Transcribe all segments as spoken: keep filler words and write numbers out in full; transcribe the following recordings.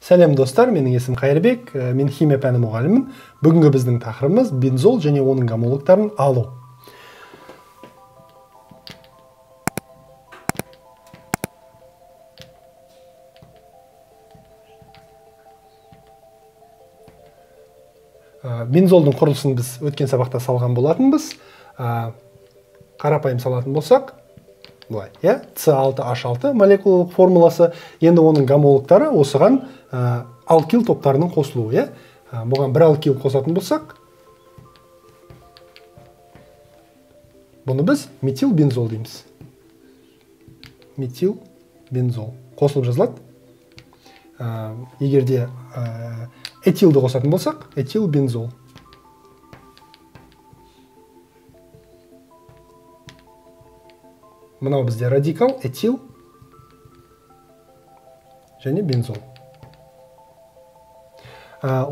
Сәлем достар, менің есім Қайырбек, мен химия пәні мұғалімін. Бүгінгі біздің тақырыбымыз бензол және оның гомологтарын алу. Бензолдың құрылысын біз өткен сабақта салған болатынбыз. Қарапайым салатын болсақ, С алты H алты молекулалық формуласы, енді оның гомологтары осыған алкил топтарының қосылуы. Бұған бір алкил қосатын болсақ, бұны біз метилбензол дейміз. Метилбензол қосылып жазылады. Егерде этилді қосатын болсақ, этилбензол. Мынау бізде радикал, этил және бензол.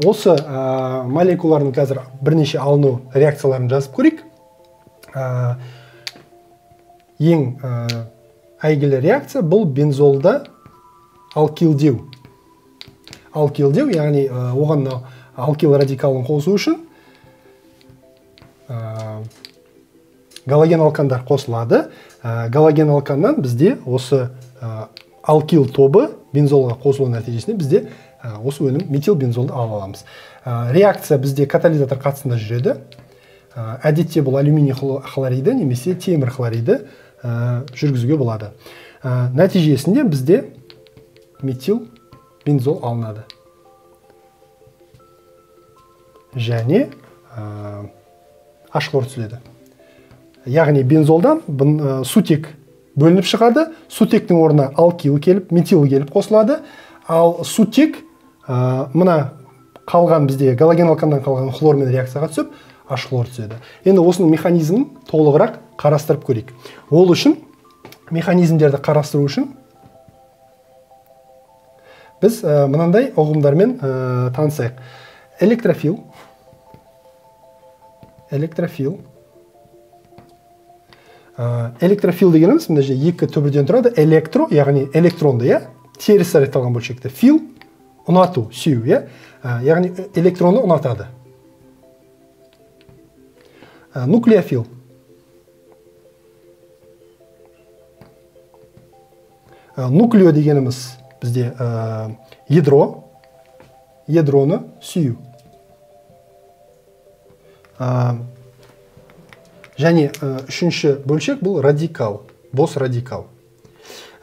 Осы молекулардың қазір бірнеше алыну реакцияларын жазып көрейік. Ең әйгілі реакция бұл бензолда алкилдеу. Алкилдеу, яғни оған алкил радикалын қосу үшін галоген алкандар қосылады. Галоген алканнан бізде осы алкил тобы бензолға қосылу нәтижесінде бізде осы өнім метилбензолды ала аламыз. Реакция бізде катализатор қатысында жүреді. Әдетте бұл алюминий хлориді немесе темір хлориді жүргізуге болады. Нәтижесінде бізде метилбензол алынады. Және H-хлор түзіледі. Яғни бензолдан сутек бөлініп шығады, сутектің орнына алкил келіп, метил келіп қосылады, ал сутек мына қалған бізде галоген алкандан қалған хлормен реакцияға түсіп, H-хлор түзеді. Енді осының механизмін толығырақ қарастырып көрейік. Ол үшін, механизмдерді қарастыру үшін біз мынандай ұғымдармен танысайық. Электрофил, электрофил, электрофил дегеніміз мына жерде екі түбірден тұрады. Электро, яғни электронды, иә, теріс зарядталған бөлшекті. Фил, ұнату, сүю, иә, яғни электронды ұнатады. Нуклеофил. Нуклео дегеніміз бізде ядро, ядроны сүю. Және үшінші бөлшек бұл радикал, бос радикал.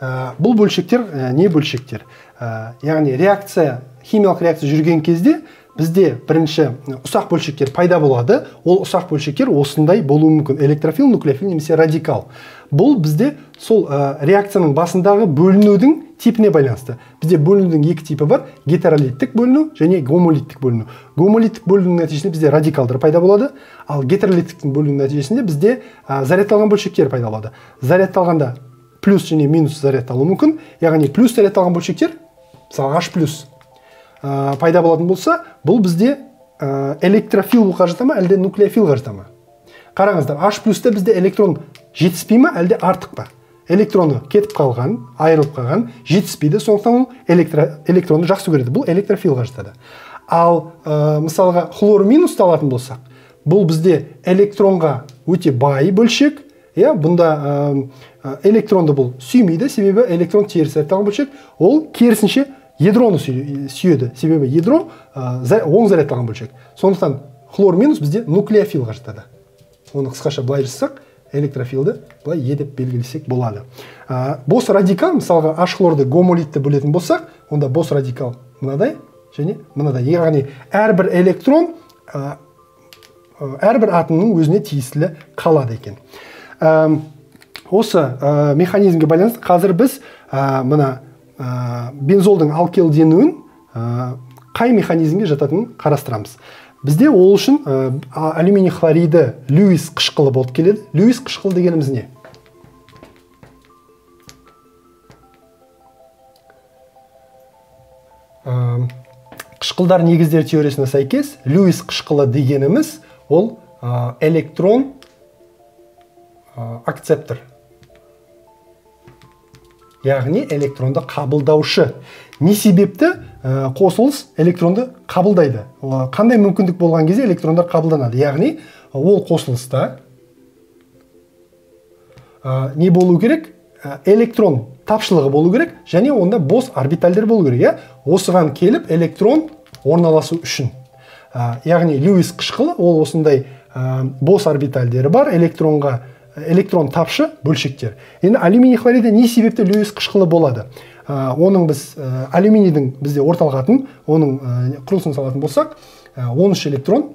Бұл бөлшектер не бөлшектер? Яғни реакция, химиялық реакция жүрген кезде бізде бірінші ұсақ бөлшектер пайда болады. Ол ұсақ бөлшектер осындай болуы мүмкін. Электрофил, нуклеофил немесе радикал. Бұл бізде сол реакцияның басындағы бөлінудің типіне байланысты. Бізде бөлінудің екі типі бар. Гетеролиттік бөліну және гомолиттік бөліну. Гомолиттік бөлінудің нәтижесінде бізде радикалдар пайда болады, ал гетеролиттіктің бөлінудің нәтижесінде бізде зарядталған бөлшектер пайда болады. Зарядталғанда плюс және минус зарядталу мүмкін, яғни плюс зарядталған бөлшектер, мысалы H плюс пайда болатын болса, бұл бізде электрофил қажыта ма, әлде нуклеофил қажыта ма? Қараңыздар, H плюсте бізде электрон жетіспей ма, әлде артық па? Электроны кетіп қалған, айырылып қалған, жетіспейді, сондықтан электроны жақсы көреді. Бұл электрофил қажытады. Ал мысалға хлор минус алатын болсақ, бұл бізде электронға өте бай бөлшек. Бұнда электронды бұл сүймейді, себебі электрон теріс зарядталған бөлшек. Ол керісінше ядроны сүйеді, себебі ядро оң зарядталған бөлшек. Сондықтан хлор минус бізде нуклеофил қажытады. Оны қысқаша былай жазсақ, электрофилді былай Е деп белгілесек болады. Бос радикал, мысалға H-хлорды гомолитті бөлетін болсақ, онда бос радикал мынадай және мынадай. Яғни әрбір электрон әрбір атомның өзіне тиесілі қалады екен. Осы механизмге байланысты қазір біз мына бензолдың алкилденуін қай механизмге жататынын қарастырамыз. Бізде ол үшін алюминий хлориді Льюис қышқылы болып келеді. Льюис қышқылы дегеніміз не? Қышқылдар негіздер теориясына сәйкес, Льюис қышқылы дегеніміз ол электрон акцептор. Яғни электронды қабылдаушы. Не себепті қосылыс электронды қабылдайды. Қандай мүмкіндік болған кезде электрондар қабылданады? Яғни ол қосылыста не болу керек? Электрон тапшылығы болу керек, және онда бос орбитальдер болу керек. Осыған келіп электрон орналасу үшін. Яғни Льюис қышқылы, ол осындай бос орбитальдері бар, электронға электрон тапшы бөлшектер. Енді алюминий хлориді не себепті Льюис қышқылы болады? Оның біз алюминийдің бізде орталғатын, оның құрылысын салатын болсақ, он үш электрон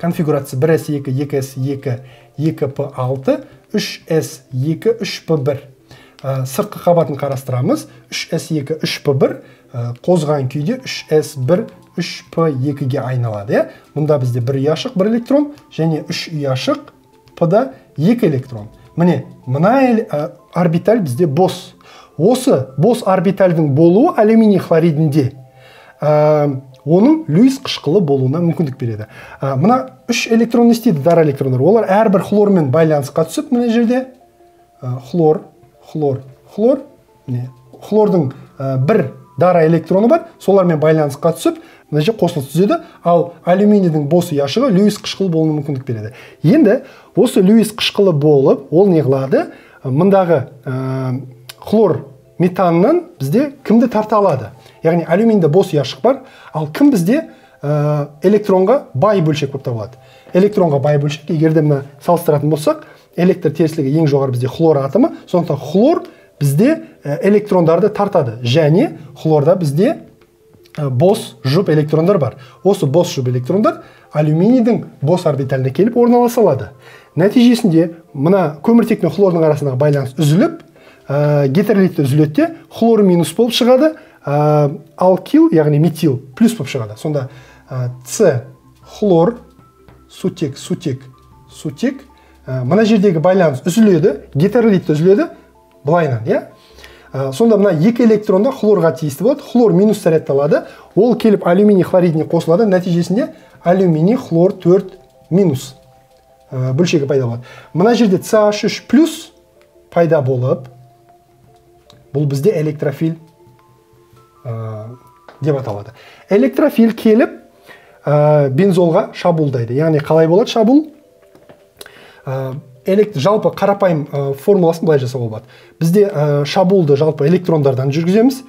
конфигурация бір эс екі екі эс екі екі пэ алты үш эс екі үш пэ бір. Сыртқы қабатын қарастырамыз. үш эс екі үш пэ бір қозған күйде үш эс бір үш пэ екіге айналады. Мұнда бізде бір ұяшық бір электрон, және үш ұяшық пда екі электрон. Міне, мына орбиталь бізде бос. Осы бос орбитальдің болуы алюминий хлоридінде оның Льюис қышқылы болуына мүмкіндік береді. Мына үш электрон істейді, дар электрондар. Олар әрбір хлормен байланысқа түсіп, міне жерде хлор, хлор, хлор. Хлордың бір дара электроны бар, солармен байланысқа түсіп, мына жерде қосылыс түзеді. Ал алюминийдің бос ұяшығы Льюис қышқылы болуына мүмкіндік береді. Енді осы Льюис қышқылы болып, ол не қылады? Мындағы хлор метаннан бізде кімді тарта алады? Яғни алюминийде бос ұяшық бар, ал кім бізде электронға бай бөлшек болып табылады? Электронға бай бөлшек, егерде мына салыстыратын болсақ, электр терістілігі ең жоғары бізде хлор атомы, сондықтан хлор бізде электрондарды тартады, және хлорда бізде бос жұп электрондар бар. Осы бос жұп электрондар алюминийдің бос орбиталына келіп орналаса алады. Нәтижесінде мына көміртек пен хлордың арасындағы байланыс үзіліп, гетеролитті үзілетте хлор минус болып шығады, алкил, яғни метил плюс болып шығады. Сонда С хлор, сутек, сутек, сутек. Мына жердегі байланыс үзіледі, гетеролитті үзіледі, былайынан, иә? Сонда мына екі электронда хлорға тиісті болады, хлор минус зарядты алады, ол келіп алюминий хлоридіне қосылады, нәтижесінде алюминий хлор төрт минус бөлшегі пайда болады. Мына жерде С Н үш плюс пайда болып, бұл бізде электрофил деп аталады. Электрофил келіп бензолға шабуылдайды. Яғни қалай болады шабуыл? Жалпы қарапайым формуласын былай жасауға болады. Бізде шабуылды жалпы электрондардан жүргіземіз.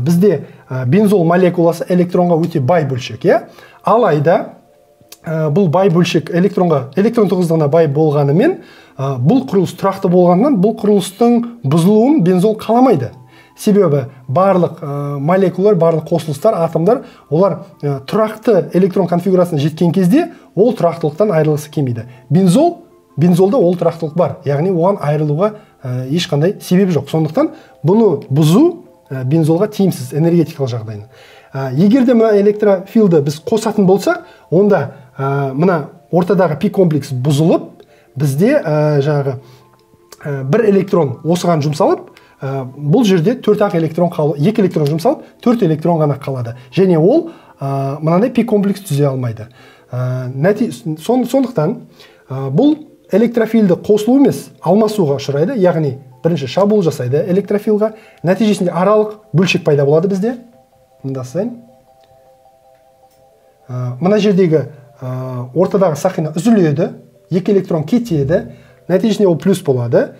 Бізде бензол молекуласы электронға өте бай бөлшек. Алайда бұл бай бөлшек электронға, электрон тығыздығына бай болғанымен, бұл құрылыс тұрақты болғаннан, бұл құрылыстың бұзылуын бензол қаламайды. Себебі барлық молекулар, барлық қосылыстар, атомдар, олар тұрақты электрон конфигурациясына жеткен кезде, ол тұрақтылықтан айырылғысы келмейді. Бензол, бензолда ол тұрақтылық бар, яғни оған айырылуға ешқандай себеп жоқ. Сондықтан бұны бұзу бензолға тиімсіз энергетикалық жағдайын. Егер де мына электрофилді біз қосатын болсақ, онда мына ортадағы пи-комплекс бұзылып, бізде жаңағы бір электрон осыған жұмсалып, бұл жерде төрт-ақ электрон қалып, екі электрон жұмсалып, төрт электрон ғана қалады. Және ол мынандай пи-комплекс түзе алмайды. Сондықтан бұл электрофилді қосылу емес, алмасуға ұшырайды. Яғни бірінші шабуыл жасайды электрофилға. Нәтижесінде аралық бөлшек пайда болады бізде. Мына жердегі ортадағы сақина үзіледі, екі электрон кетеді, нәтижесінде ол плюс болады.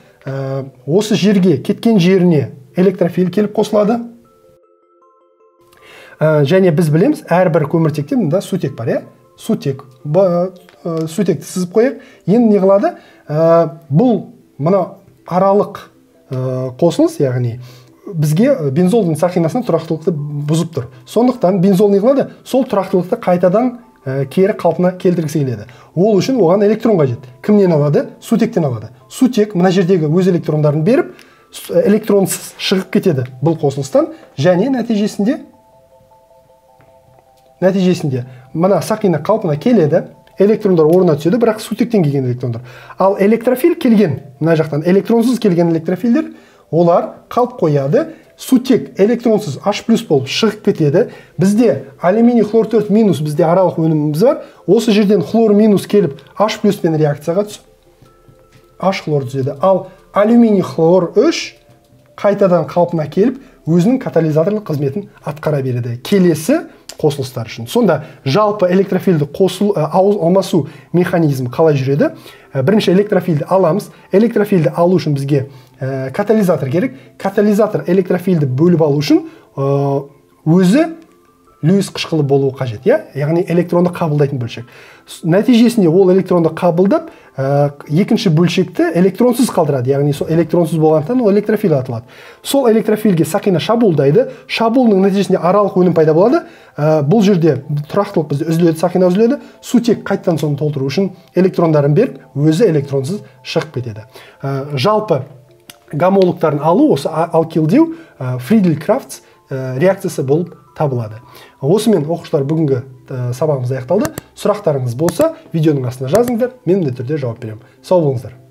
Осы жерге, кеткен жеріне электрофил келіп қосылады. Және біз білеміз, әрбір көміртекте мұнда сутек бар, сутек, сутекті сызып қойық. Енді не қылады? Бұл мұна аралық қосылыс, яғни бізге бензолдың сақинасына тұрақтылықты бұзып тұр. Сондықтан бензол не қылады? Сол тұрақтылықты қайтадан кері қалпына келтіргісі келеді. Ол үшін оған электрон қажет. Кімнен алады? Сутектен алады. Сутек мына жердегі өз электрондарын беріп, электронсыз шығып кетеді бұл қосылыстан, және нәтижесінде нәтижесінде мына сақина қалпына келеді, электрондар орнына түседі, бірақ сутектен келген электрондар. Ал электрофил келген, мына жақтан электронсыз келген электрофилдер, олар қалып қояды. Сутек электронсыз H плюс болып шығып кетеді. Бізде алюминий хлор төрт минус, бізде аралық өніміміз бар. Осы жерден хлор минус келіп H плюспен реакцияға түсіп, H хлор түзеді. Ал алюминий хлор үш қайтадан қалпына келіп, өзінің катализаторлық қызметін атқара береді келесі қосылыстар үшін. Сонда жалпы электрофилді қосыл алмасу механизмі қалай жүреді? Бірінші электрофилді аламыз. Электрофилді алу үшін бізге катализатор керек. Катализатор электрофилді бөліп алу үшін өзі Льюис қышқылы болуы қажет, иә? Яғни электронды қабылдайтын бөлшек. Нәтижесінде ол электронды қабылдап, екінші бөлшекті электронсыз қалдырады, яғни сол электронсыз болғандықтан ол электрофил аталады. Сол электрофилге сақина шабуылдайды. Шабуылдың нәтижесінде аралық өнім пайда болады. Бұл жерде тұрақтылық бізде үзіледі, сақина үзіледі. Сутек қайтадан соны толтыру үшін электрондарын беріп, өзі электронсыз шығып кетеді. Жалпы гомологтарын алу, осы алкилдеу Фридель-Крафтс реакциясы болып табылады. Осымен оқушылар бүгінгі сабағымыз аяқталды. Сұрақтарыңыз болса, видеоның астына жазыңыздар, мен міндетті түрде жауап беремін. Сау болыңыздар.